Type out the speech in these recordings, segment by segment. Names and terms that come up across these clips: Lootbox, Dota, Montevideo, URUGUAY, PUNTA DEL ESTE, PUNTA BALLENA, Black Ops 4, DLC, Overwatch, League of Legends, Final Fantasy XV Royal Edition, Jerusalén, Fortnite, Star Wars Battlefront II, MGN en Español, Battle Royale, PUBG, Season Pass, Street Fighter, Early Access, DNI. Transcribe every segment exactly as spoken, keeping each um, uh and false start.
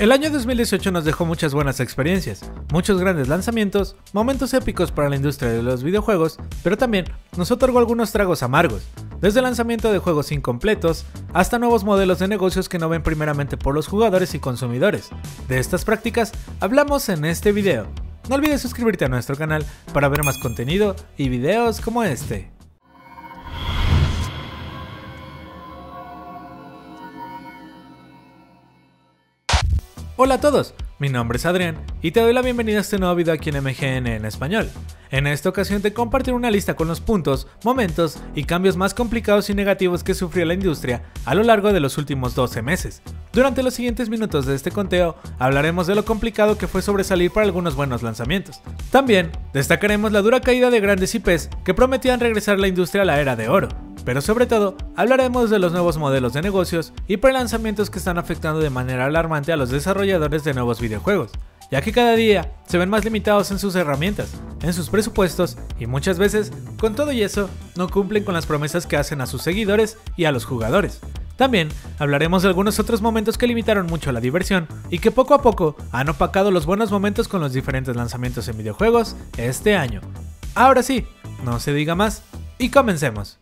El año dos mil dieciocho nos dejó muchas buenas experiencias, muchos grandes lanzamientos, momentos épicos para la industria de los videojuegos, pero también nos otorgó algunos tragos amargos, desde el lanzamiento de juegos incompletos hasta nuevos modelos de negocios que no ven primeramente por los jugadores y consumidores. De estas prácticas hablamos en este video. No olvides suscribirte a nuestro canal para ver más contenido y videos como este. Hola a todos, mi nombre es Adrián y te doy la bienvenida a este nuevo video aquí en M G N en Español. En esta ocasión te compartiré una lista con los puntos, momentos y cambios más complicados y negativos que sufrió la industria a lo largo de los últimos doce meses. Durante los siguientes minutos de este conteo hablaremos de lo complicado que fue sobresalir para algunos buenos lanzamientos. También destacaremos la dura caída de grandes I Pes que prometían regresar la industria a la era de oro. Pero sobre todo, hablaremos de los nuevos modelos de negocios y prelanzamientos que están afectando de manera alarmante a los desarrolladores de nuevos videojuegos, ya que cada día se ven más limitados en sus herramientas, en sus presupuestos y muchas veces, con todo y eso, no cumplen con las promesas que hacen a sus seguidores y a los jugadores. También hablaremos de algunos otros momentos que limitaron mucho la diversión y que poco a poco han opacado los buenos momentos con los diferentes lanzamientos en videojuegos este año. Ahora sí, no se diga más y comencemos.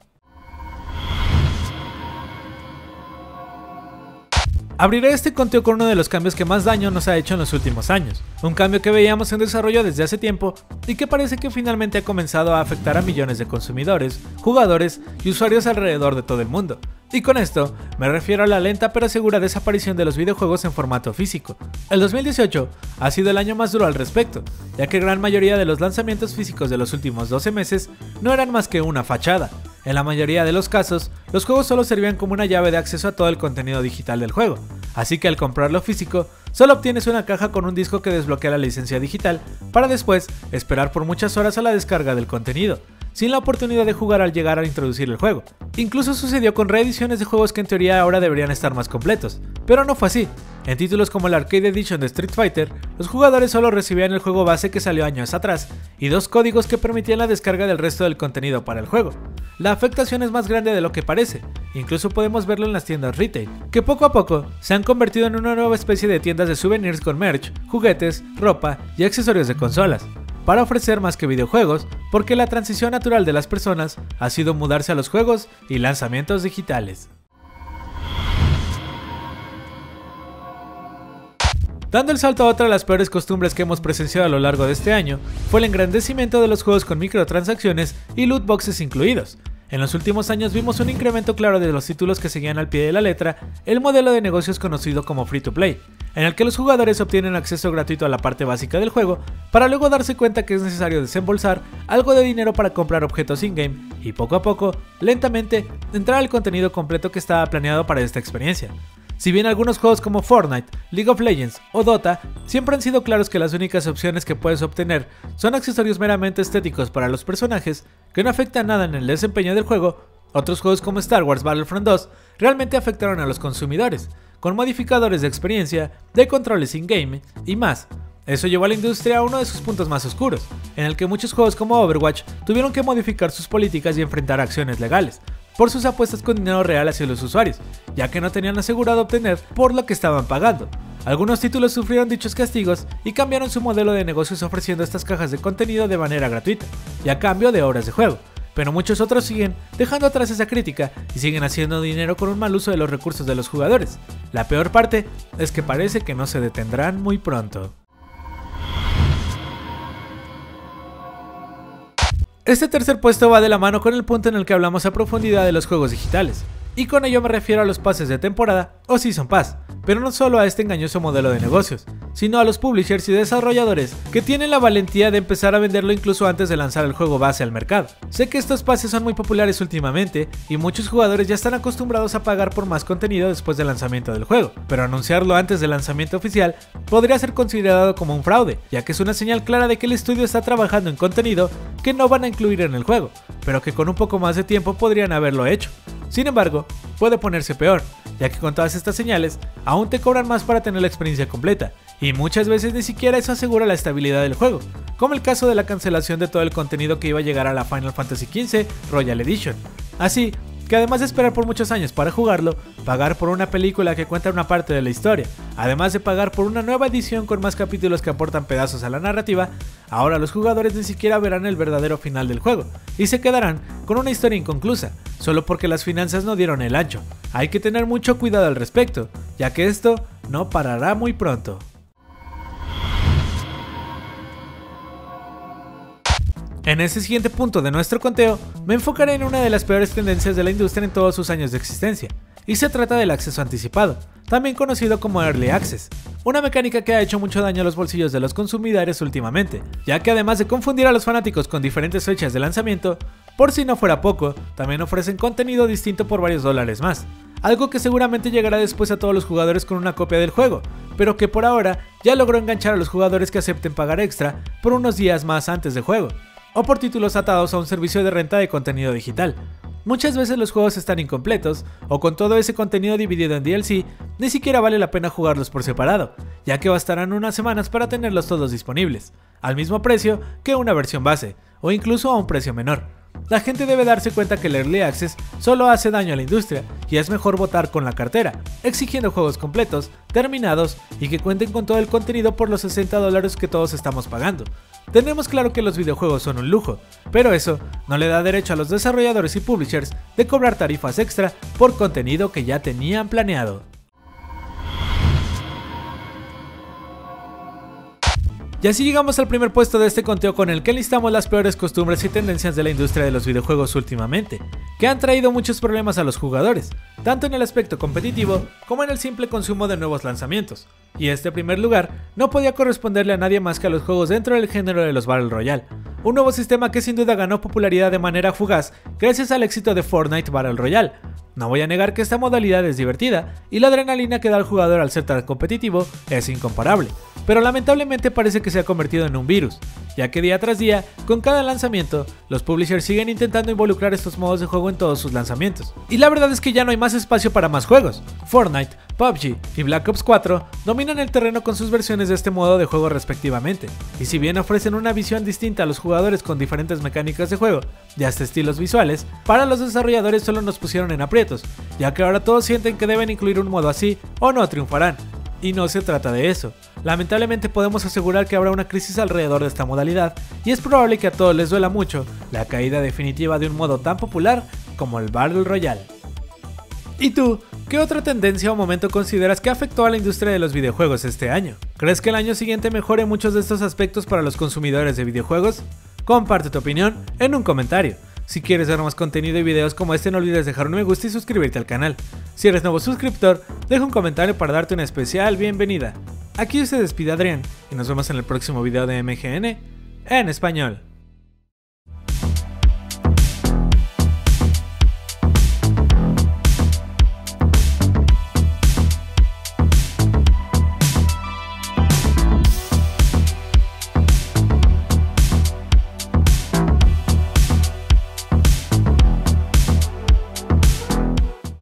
Abriré este conteo con uno de los cambios que más daño nos ha hecho en los últimos años, un cambio que veíamos en desarrollo desde hace tiempo y que parece que finalmente ha comenzado a afectar a millones de consumidores, jugadores y usuarios alrededor de todo el mundo. Y con esto me refiero a la lenta pero segura desaparición de los videojuegos en formato físico. El dos mil dieciocho ha sido el año más duro al respecto, ya que gran mayoría de los lanzamientos físicos de los últimos doce meses no eran más que una fachada. En la mayoría de los casos, los juegos solo servían como una llave de acceso a todo el contenido digital del juego, así que al comprarlo físico, solo obtienes una caja con un disco que desbloquea la licencia digital para después esperar por muchas horas a la descarga del contenido, sin la oportunidad de jugar al llegar a introducir el juego. Incluso sucedió con reediciones de juegos que en teoría ahora deberían estar más completos, pero no fue así. En títulos como el Arcade Edition de Street Fighter, los jugadores solo recibían el juego base que salió años atrás y dos códigos que permitían la descarga del resto del contenido para el juego. La afectación es más grande de lo que parece, incluso podemos verlo en las tiendas retail, que poco a poco se han convertido en una nueva especie de tiendas de souvenirs con merch, juguetes, ropa y accesorios de consolas, para ofrecer más que videojuegos, porque la transición natural de las personas ha sido mudarse a los juegos y lanzamientos digitales. Dando el salto a otra de las peores costumbres que hemos presenciado a lo largo de este año, fue el engrandecimiento de los juegos con microtransacciones y loot boxes incluidos. En los últimos años vimos un incremento claro de los títulos que seguían al pie de la letra el modelo de negocios conocido como free to play, en el que los jugadores obtienen acceso gratuito a la parte básica del juego, para luego darse cuenta que es necesario desembolsar algo de dinero para comprar objetos in-game y poco a poco, lentamente, entrar al contenido completo que estaba planeado para esta experiencia. Si bien algunos juegos como Fortnite, League of Legends o Dota siempre han sido claros que las únicas opciones que puedes obtener son accesorios meramente estéticos para los personajes que no afectan nada en el desempeño del juego, otros juegos como Star Wars Battlefront dos realmente afectaron a los consumidores, con modificadores de experiencia, de controles in-game y más. Eso llevó a la industria a uno de sus puntos más oscuros, en el que muchos juegos como Overwatch tuvieron que modificar sus políticas y enfrentar acciones legales, por sus apuestas con dinero real hacia los usuarios, ya que no tenían asegurado obtener por lo que estaban pagando. Algunos títulos sufrieron dichos castigos y cambiaron su modelo de negocios ofreciendo estas cajas de contenido de manera gratuita y a cambio de horas de juego, pero muchos otros siguen dejando atrás esa crítica y siguen haciendo dinero con un mal uso de los recursos de los jugadores. La peor parte es que parece que no se detendrán muy pronto. Este tercer puesto va de la mano con el punto en el que hablamos a profundidad de los juegos digitales, y con ello me refiero a los pases de temporada o Season Pass, pero no solo a este engañoso modelo de negocios, sino a los publishers y desarrolladores que tienen la valentía de empezar a venderlo incluso antes de lanzar el juego base al mercado. Sé que estos pases son muy populares últimamente y muchos jugadores ya están acostumbrados a pagar por más contenido después del lanzamiento del juego, pero anunciarlo antes del lanzamiento oficial podría ser considerado como un fraude, ya que es una señal clara de que el estudio está trabajando en contenido que no van a incluir en el juego, pero que con un poco más de tiempo podrían haberlo hecho. Sin embargo, puede ponerse peor, ya que con todas estas señales aún te cobran más para tener la experiencia completa, y muchas veces ni siquiera eso asegura la estabilidad del juego, como el caso de la cancelación de todo el contenido que iba a llegar a la Final Fantasy quince Royal Edition. Así, que además de esperar por muchos años para jugarlo, pagar por una película que cuenta una parte de la historia, además de pagar por una nueva edición con más capítulos que aportan pedazos a la narrativa, ahora los jugadores ni siquiera verán el verdadero final del juego, y se quedarán con una historia inconclusa, solo porque las finanzas no dieron el ancho. Hay que tener mucho cuidado al respecto, ya que esto no parará muy pronto. En este siguiente punto de nuestro conteo, me enfocaré en una de las peores tendencias de la industria en todos sus años de existencia, y se trata del acceso anticipado, también conocido como Early Access, una mecánica que ha hecho mucho daño a los bolsillos de los consumidores últimamente, ya que además de confundir a los fanáticos con diferentes fechas de lanzamiento, por si no fuera poco, también ofrecen contenido distinto por varios dólares más, algo que seguramente llegará después a todos los jugadores con una copia del juego, pero que por ahora ya logró enganchar a los jugadores que acepten pagar extra por unos días más antes del juego, o por títulos atados a un servicio de renta de contenido digital. Muchas veces los juegos están incompletos, o con todo ese contenido dividido en D L C, ni siquiera vale la pena jugarlos por separado, ya que bastarán unas semanas para tenerlos todos disponibles, al mismo precio que una versión base, o incluso a un precio menor. La gente debe darse cuenta que el Early Access solo hace daño a la industria, y es mejor votar con la cartera, exigiendo juegos completos, terminados, y que cuenten con todo el contenido por los sesenta dólares que todos estamos pagando. Tenemos claro que los videojuegos son un lujo, pero eso no le da derecho a los desarrolladores y publishers de cobrar tarifas extra por contenido que ya tenían planeado. Y así llegamos al primer puesto de este conteo con el que listamos las peores costumbres y tendencias de la industria de los videojuegos últimamente, que han traído muchos problemas a los jugadores, tanto en el aspecto competitivo como en el simple consumo de nuevos lanzamientos. Y este primer lugar no podía corresponderle a nadie más que a los juegos dentro del género de los Battle Royale, un nuevo sistema que sin duda ganó popularidad de manera fugaz gracias al éxito de Fortnite Battle Royale. No voy a negar que esta modalidad es divertida y la adrenalina que da al jugador al ser tan competitivo es incomparable, pero lamentablemente parece que se ha convertido en un virus, ya que día tras día, con cada lanzamiento, los publishers siguen intentando involucrar estos modos de juego en todos sus lanzamientos, y la verdad es que ya no hay más espacio para más juegos. Fortnite, P U B G y Black Ops cuatro dominan el terreno con sus versiones de este modo de juego respectivamente, y si bien ofrecen una visión distinta a los jugadores con diferentes mecánicas de juego y hasta estilos visuales, para los desarrolladores solo nos pusieron en aprieto, ya que ahora todos sienten que deben incluir un modo así o no triunfarán, y no se trata de eso. Lamentablemente podemos asegurar que habrá una crisis alrededor de esta modalidad, y es probable que a todos les duela mucho la caída definitiva de un modo tan popular como el Battle Royale. ¿Y tú? ¿Qué otra tendencia o momento consideras que afectó a la industria de los videojuegos este año? ¿Crees que el año siguiente mejore muchos de estos aspectos para los consumidores de videojuegos? Comparte tu opinión en un comentario. Si quieres ver más contenido y videos como este, no olvides dejar un me gusta y suscribirte al canal. Si eres nuevo suscriptor, deja un comentario para darte una especial bienvenida. Aquí se despide Adrián y nos vemos en el próximo video de M G N en Español.